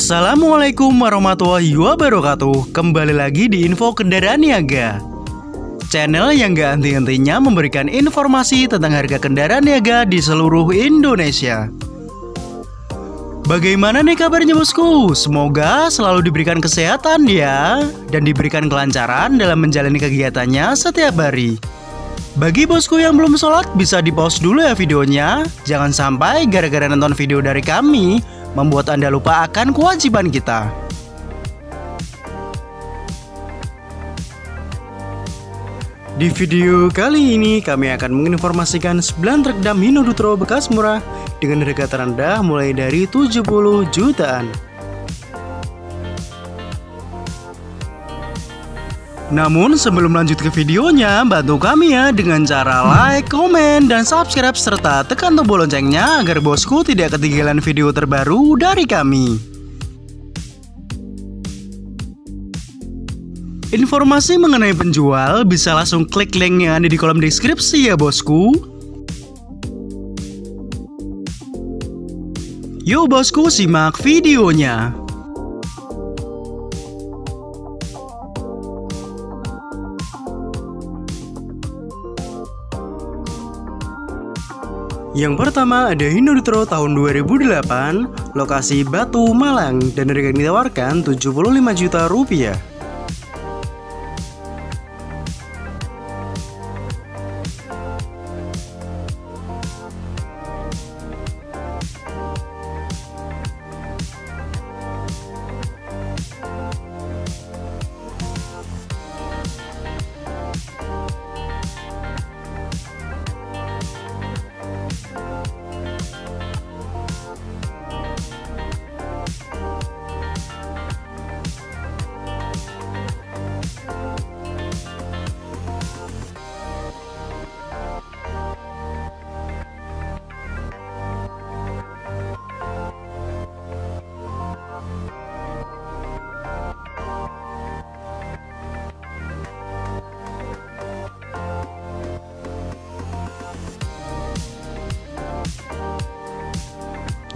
Assalamualaikum warahmatullahi wabarakatuh. Kembali lagi di Info Kendaraan Niaga, channel yang gak henti-hentinya memberikan informasi tentang harga kendaraan niaga di seluruh Indonesia. Bagaimana nih kabarnya bosku? Semoga selalu diberikan kesehatan ya, dan diberikan kelancaran dalam menjalani kegiatannya setiap hari. Bagi bosku yang belum sholat, bisa di-pause dulu ya videonya. Jangan sampai gara-gara nonton video dari kami membuat Anda lupa akan kewajiban kita. Di video kali ini kami akan menginformasikan 9 truk dam Hino Dutro bekas murah dengan harga terendah mulai dari 70 jutaan. Namun sebelum lanjut ke videonya, bantu kami ya dengan cara like, komen, dan subscribe serta tekan tombol loncengnya agar bosku tidak ketinggalan video terbaru dari kami. Informasi mengenai penjual bisa langsung klik link yang ada di kolom deskripsi ya bosku. Yuk bosku, simak videonya. Yang pertama ada Hino Dutro tahun 2008, lokasi Batu, Malang, dan harga yang ditawarkan 75 juta rupiah.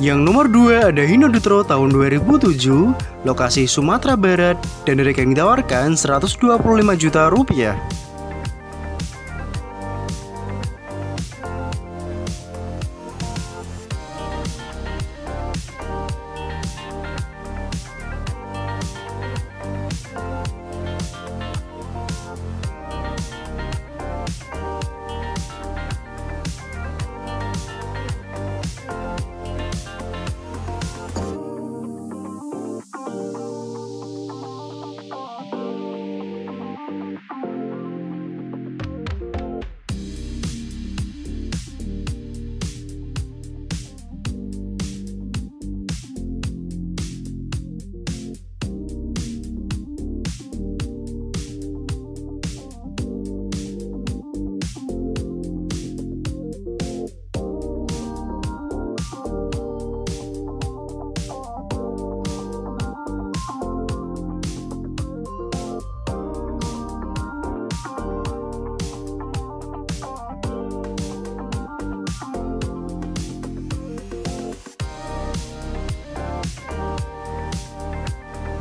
Yang nomor 2 ada Hino Dutro tahun 2007, lokasi Sumatera Barat, dan harga yang ditawarkan 125 juta rupiah.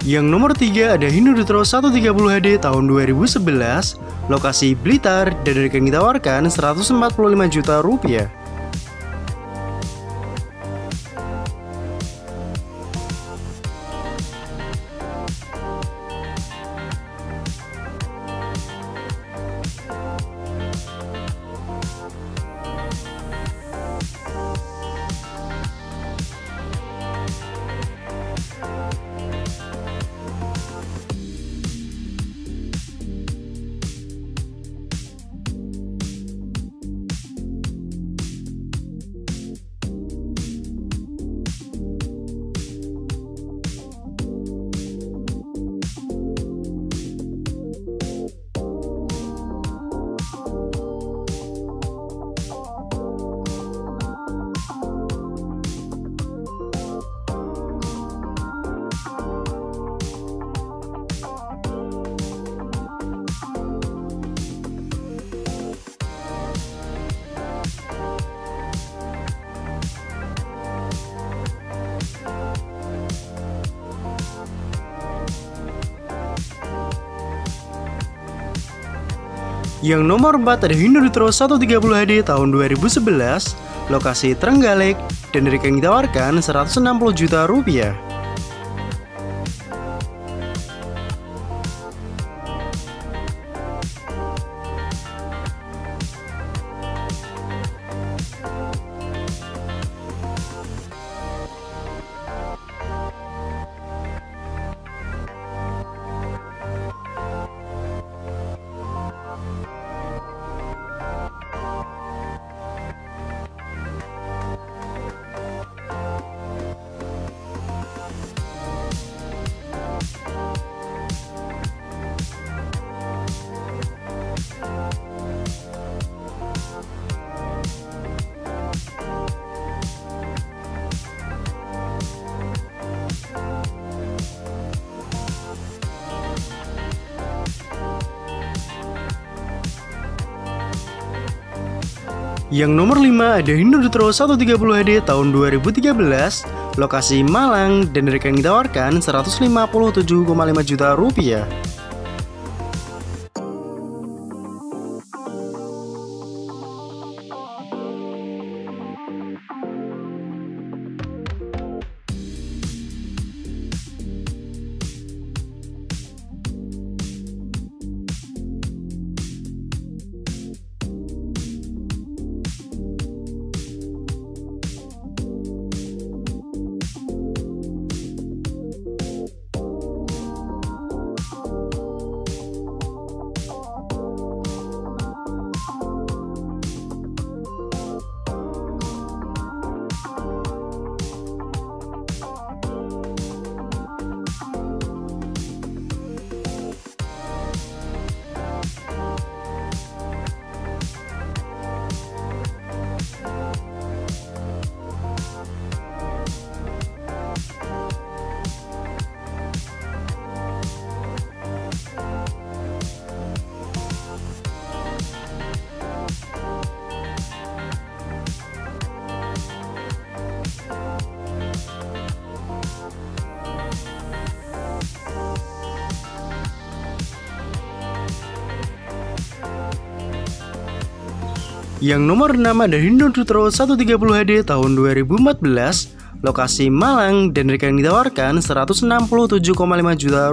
Yang nomor 3 ada Hino Dutro 130 HD tahun 2011, lokasi Blitar, dan harga yang ditawarkan 145 juta rupiah. Yang nomor 4 ada Hino Dutro 130 HD tahun 2011, lokasi Trenggalek, dan harga yang ditawarkan Rp160 juta. Yang nomor 5 ada Hino Dutro 130 HD tahun 2013, lokasi Malang, dan harga yang ditawarkan Rp157,5 juta. Yang nomor 6 ada Hino Dutro 130 HD tahun 2014, lokasi Malang, dan harga yang ditawarkan Rp167,5 juta.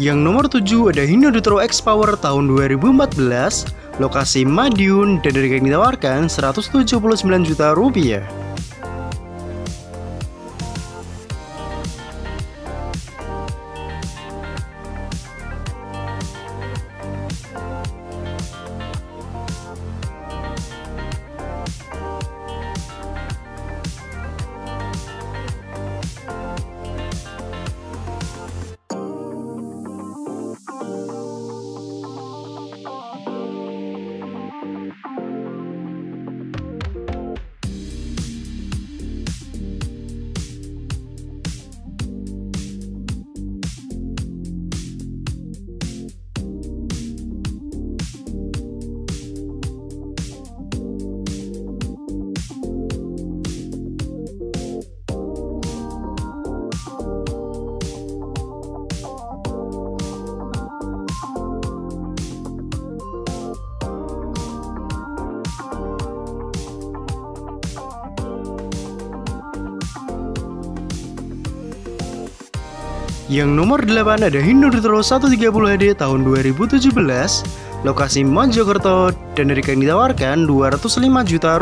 Yang nomor 7 ada Hino Dutro X Power tahun 2014, lokasi Madiun, dan harga yang ditawarkan Rp179 juta. Yang nomor 8 ada Hino Dutro 130 HD tahun 2017, lokasi Mojokerto, dan harga yang ditawarkan Rp205 juta.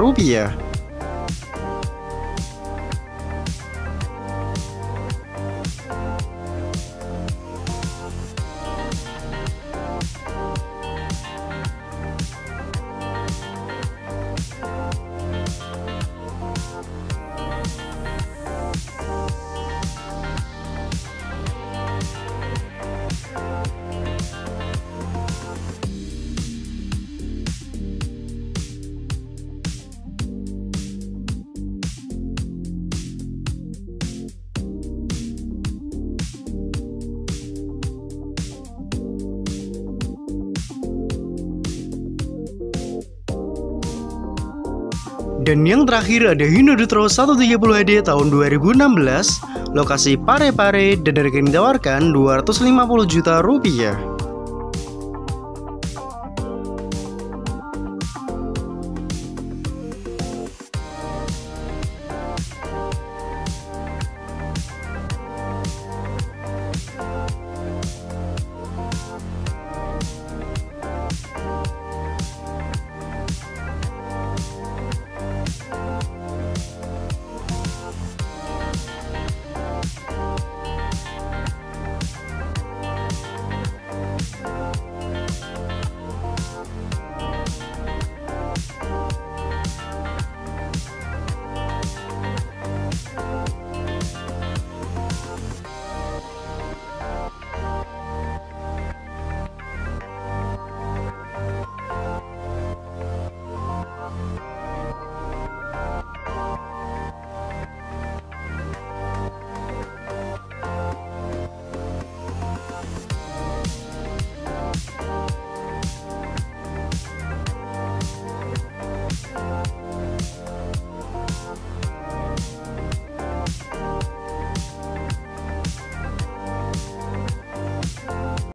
Dan yang terakhir ada Hino Dutro 130 HD tahun 2016, lokasi Pare-Pare, dan harga yang ditawarkan Rp250 juta.